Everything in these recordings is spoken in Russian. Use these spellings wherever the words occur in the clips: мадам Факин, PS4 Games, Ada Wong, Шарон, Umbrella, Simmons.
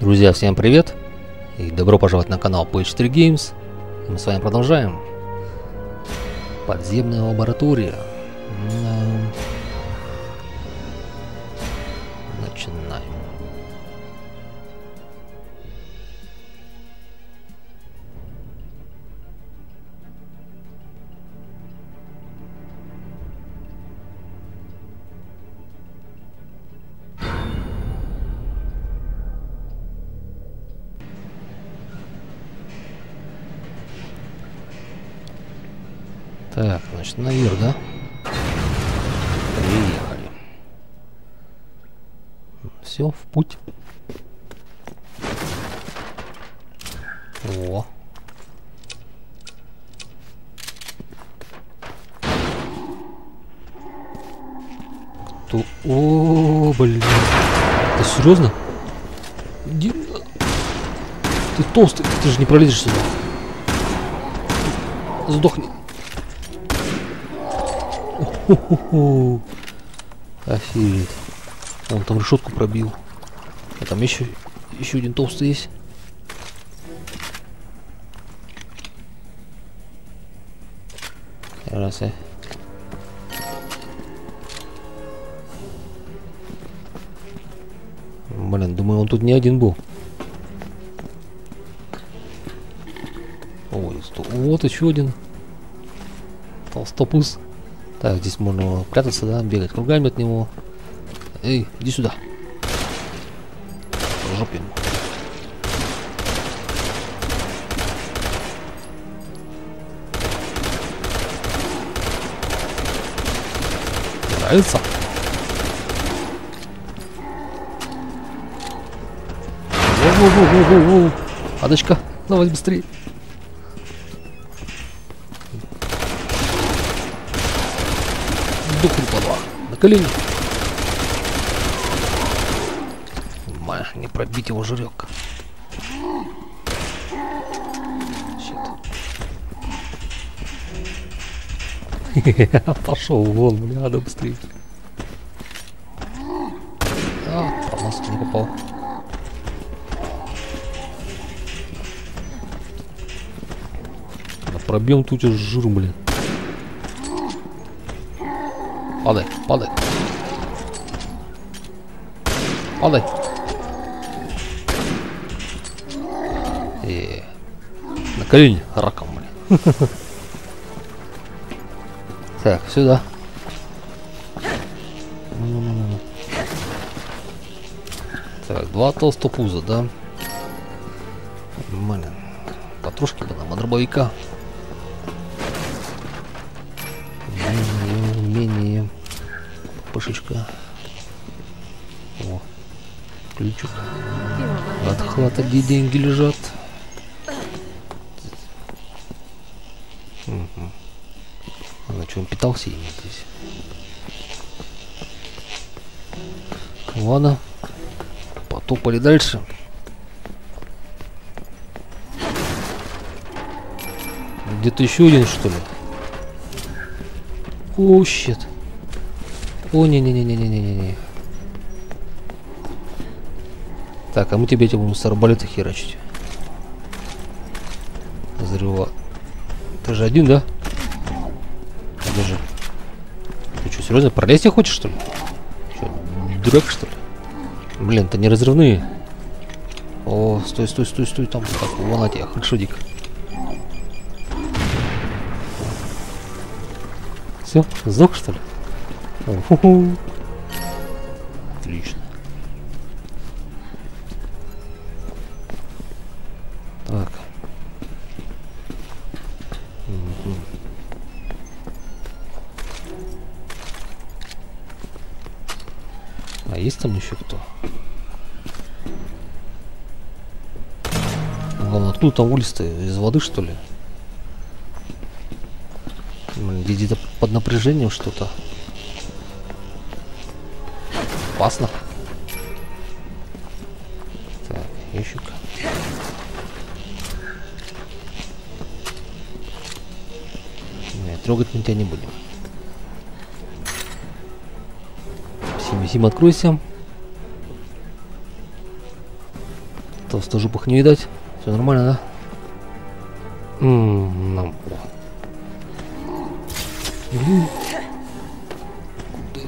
Друзья, всем привет и добро пожаловать на канал PS4 Games. Мы с вами продолжаем. Подземная лаборатория. Начинаем. Так, значит, наверх, да? Приехали. Все, в путь. О. Кто? О, блин. Ты серьезно? Иди. Ты толстый, ты же не пролезешь сюда. Сдохни. Ху-ху-ху. Офигеть. Он там решетку пробил. А там еще один толстый есть. Раз, а. Блин, думаю, он тут не один был. Ой, вот еще один. Толстопуз. Так, здесь можно прятаться, да, бегать кругами от него. Эй, иди сюда. Жопу ему. Нравится? Воу-воу-воу-воу-воу. Адочка, давай быстрее. Духом плава. На колени. Маш, не пробить его жирек. Пошел вон, бля, надо быстрее. А, промазал, не попал. Да пробьем тут уже жир, блин. Падай, падай. Падай. И на колени раком, блин. Так, сюда. Так, два толстопуза, да? Блин, патрушки бы нам от дробовика. Пышечка. О, ключик. От хвата, где деньги лежат. Угу. А на чем питался именно здесь? Ладно. Потопали дальше. Где-то еще один, что ли? О, щит. О, не-не-не-не-не-не-не. Так, а мы тебе будем с арбалета херачить. Взрыва. Ты же один, да? Подожди. Ты что, серьезно, пролезть не хочешь, что ли? Че, дурак, что ли? Блин, это не разрывные. О, стой, стой, стой, стой, там. Так, вон на тебя, хэдшотик. Все, сдох, что ли? Фу-ху. Отлично. Так. Угу. А есть там еще кто? Главное, откуда там вылез-то? Из воды, что ли? Где-то под напряжением что-то. Опасно. Так, ящик. Нет, трогать мы тебя не будем. Сим, откройся. толстожопых не видать. Все нормально, да? Нам куда?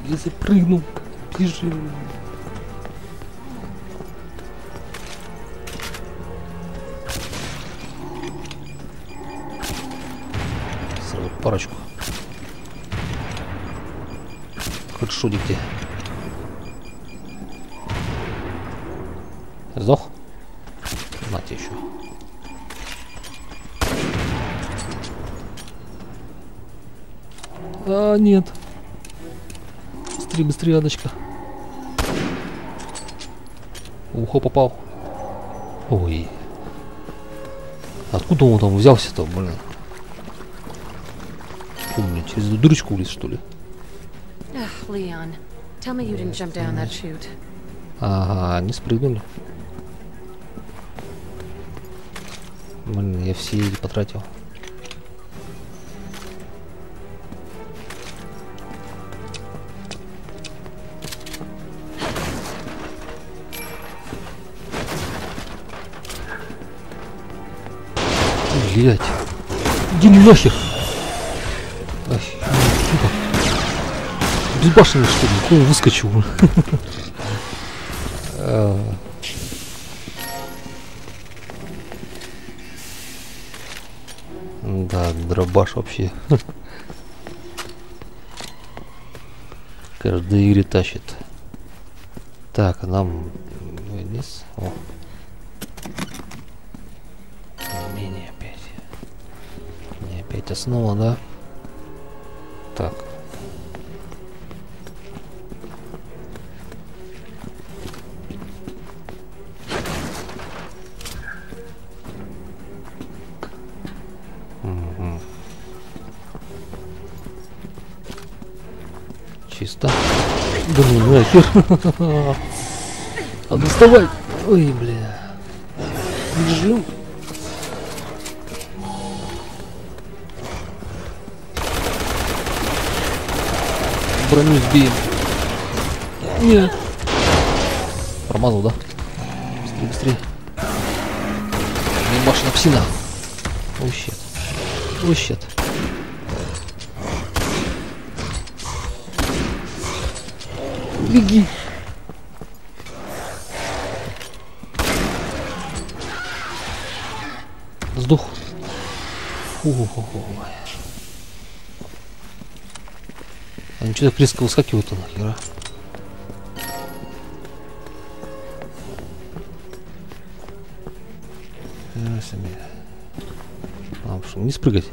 Я запрыгнул. Ты же... Сразу парочку. Хоть шудик где. Сдох? На тебе еще. А, нет. Быстрее, быстрее, Адочка. Ухо попал. Ой. Откуда он там взялся-то, блин? Помню, через дырочку влез, что ли? Ага, не спрыгнули. Блин, я все эти потратил. Блять. Иди нахер. Ай, сука. Безбашенный, что ли? Куда выскочил? Да, дробаш вообще. Каждый игре тащит. Так, а нам вниз. О. Не опять. Не опять основа, да? Так. Чисто. Да ну нахер. А доставай. Ой, бля. Жил. Броню сбеем. Нет. Промазал, да? Быстрее, быстрее. Не машина псина. О, щет. О, щет. Беги. Сдох. Они что-то резко выскакивают нахера. А, что, не спрыгать?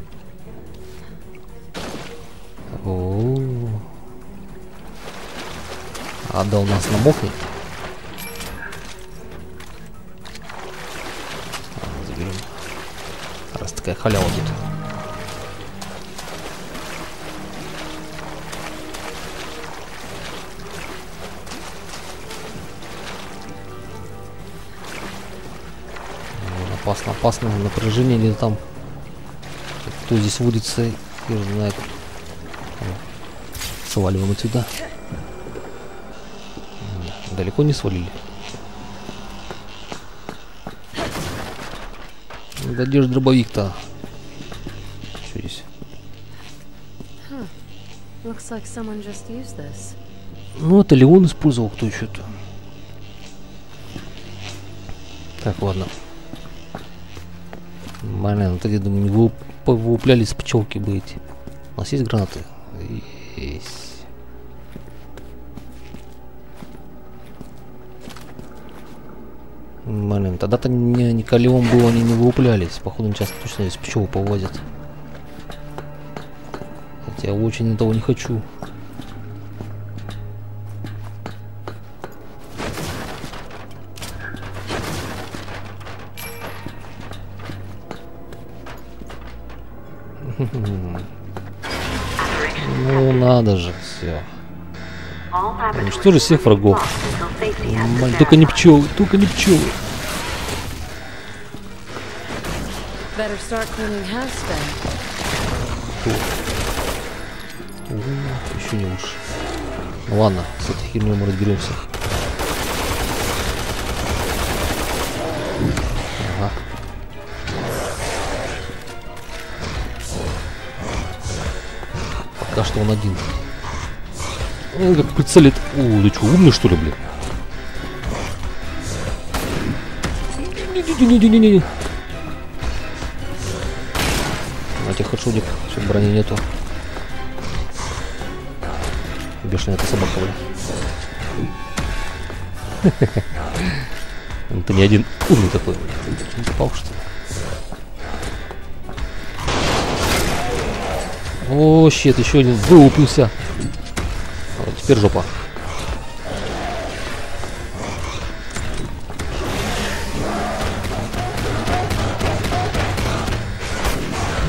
Отдал нас на мохнет. Заберем. Раз такая халява тут. Опасно, опасно. Напряжение где-то там. Кто здесь водится, я не знаю. Сваливаем отсюда. Далеко не свалили. Да где же дробовик-то? Что здесь? Ну, это ли он использовал, кто еще-то? Так, ладно. Блин, вот эти, думаю, вылуплялись пчелки бы эти. У нас есть гранаты? Есть. Блин, тогда-то не колем было, они не вылуплялись. Походу, часто точно из пчел повозят. Хотя очень этого не хочу. Ну, надо же, все. Уничтожи всех врагов. Мать, только не пчелы, только не пчелы. Еще не уж. Ну, ладно, с этой херней мы разберемся. пока что он один. Он как прицелит. О, ты что, умный что ли, блин? Не-не-не-не-не-не. А тех хэдшотник, все, брони нету. Бешеная эта собака, блин. Ты не один умный такой, блин. Ты не попал, что ли? О, щит, еще один вылупился. Вот, теперь жопа.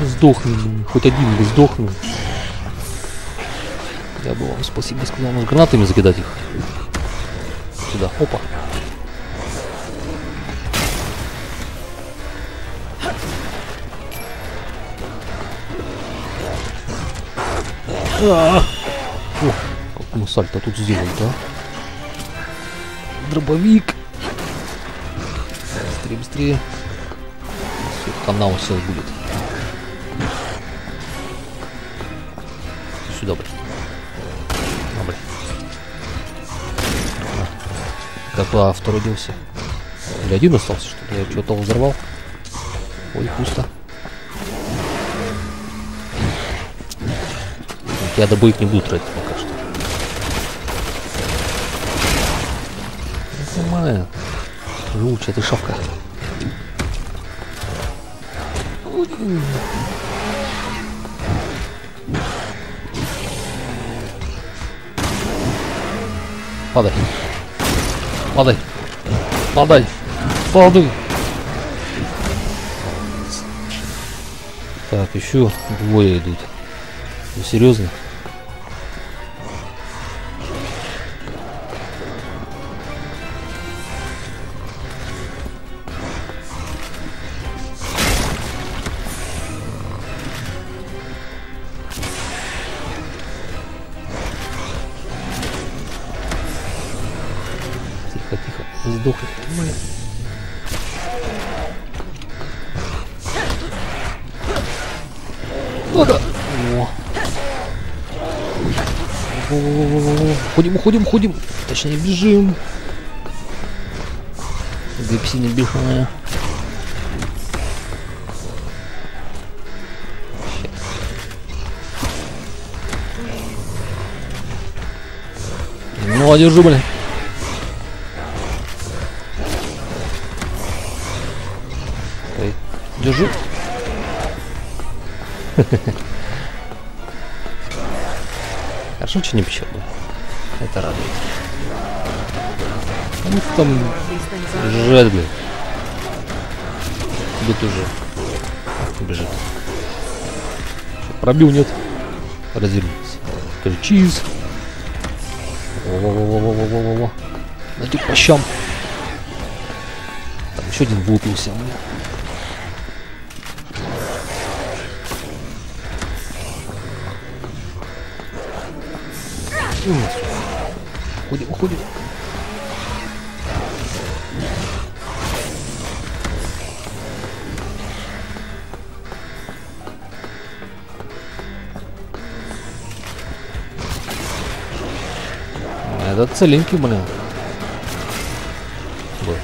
Сдохни, хоть один бы сдохнул. Я бы вам спасибо сказал, может гранатами закидать их. Сюда, опа. О, как мы сальто тут сделали, да? Дробовик. Быстрее, быстрее. Канал сейчас будет. Сюда, блин. А, блин. Кота второй делся. Или один остался, что ли? Я что-то взорвал. Ой, пусто. Я добыть не буду тратить пока что. Я понимаю. Лучше, ты шавка. Падай. Падай. Падай. Падай. Так, еще двое идут. Ну, серьезно? Тихо-тихо, сдохли. Ну-ка! Ходим, уходим, ходим. Точнее, бежим. Где псина бешеная. Ну, держи, блин. Эй, держи. Хорошо, что не печет. Это радует. Ну там бежать, блин. Бежит уже. Бежит. Пробил, нет. Развернулся. Чиз. Во-во-во-во-во-во-во-во. На тих по щам. Там еще один вылупился. Уходим, уходим. Это целенький, блин. Был.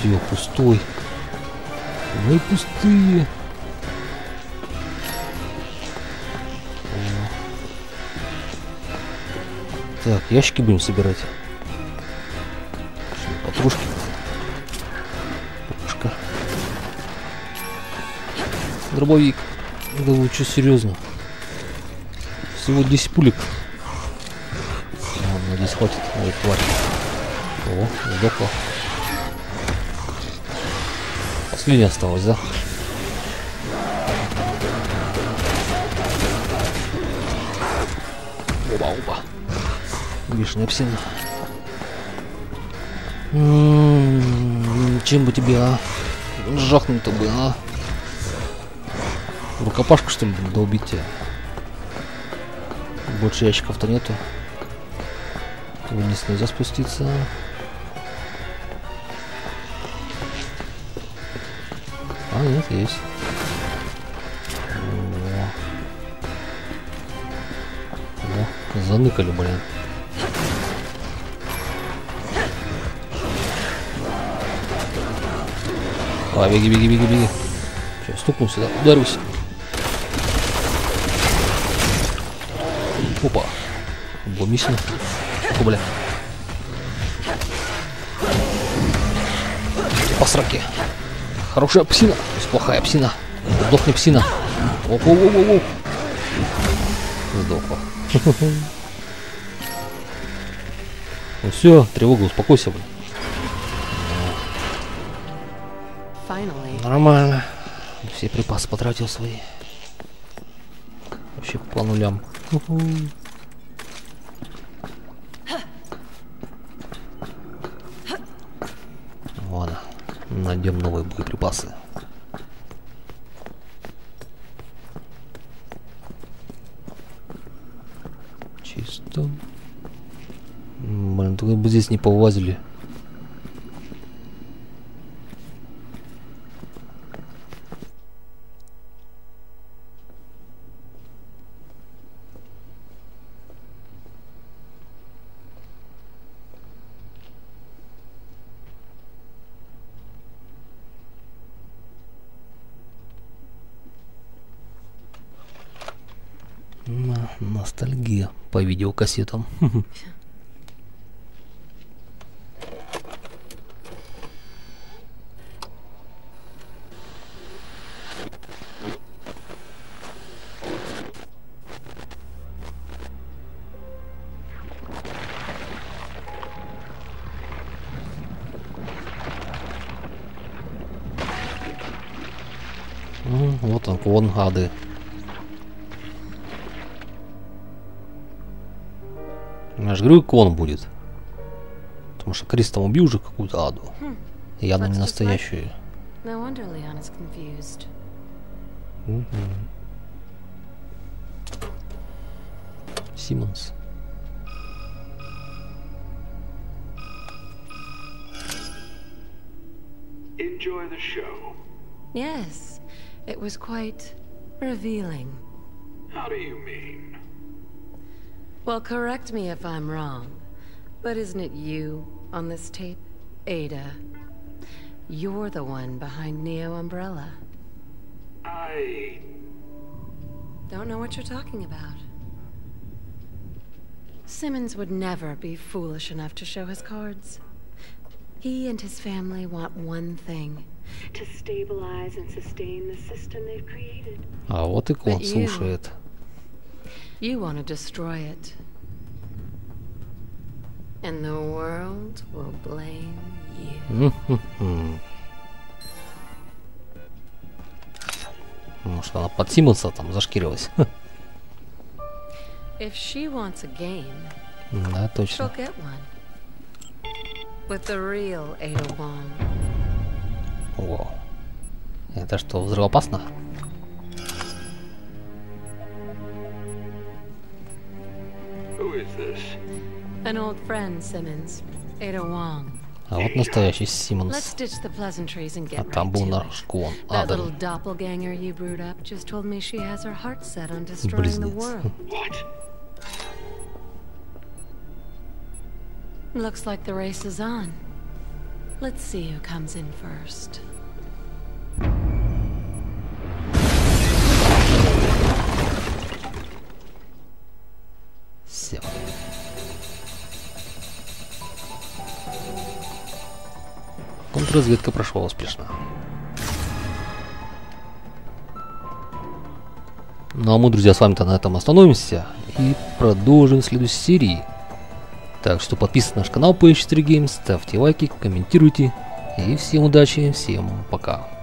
Все, пустой. Мы пустые. Так, ящики будем собирать. Патрушки. Патрушка. Дробовик. Да лучше серьезно. Всего 10 пулек. А, надеюсь, хватит. Ой, хватит. О, сдохло. Последняя осталась, да? Оба-оба. Бешеная псина. Чем бы тебе, а? Жахнуть-то бы, а? Рукопашку, что ли, долбить тебя? Больше ящиков-то нету. Вниз нельзя спуститься. А, нет, есть. О, заныкали, блин. А, беги, беги, беги, беги. Сейчас стукну сюда, ударюсь. Опа. Бомбично. О, бля. По сраке. Хорошая псина. Плохая псина. Сдохни, псина. Оп-оп-оп-оп. Сдохла. Ну все, тревога, успокойся, блин. Нормально. Все припасы потратил свои. Вообще по нулям. Ладно, найдем новые боеприпасы. Чисто. Блин, только бы здесь не повазили. Ностальгия по видеокассетам. Вот он, вон гады. Я же говорю, клон будет. Потому что Крис там убил уже какую-то аду. И я на не настоящую. Симмонс. Enjoy the show. Yes, it was quite revealing. How do you mean? Well, correct me if I'm wrong, but isn't it you on this tape, Ada? You're the one behind Neo Umbrella. I don't know what you're talking about. Simmons would never be foolish enough to show his cards. He and his family want one thing: to stabilize and sustain the system they've created. А вот и клон слушает. You want to destroy it, and the world will blame you. Может, она под Симмонса там зашкирилась. If she wants a game, да, точно. She'll get one with the real Ada Wong. О, это что, взрывоопасно? An old friend, Simmons. Ada Wong. А вот настоящий Симмонс. А там был наш клон. Близнец. Контрразведка прошла успешно. Ну а мы, друзья, с вами-то на этом остановимся и продолжим в следующей серии. Так что подписывайтесь на наш канал PS4 Games, ставьте лайки, комментируйте. И всем удачи, всем пока.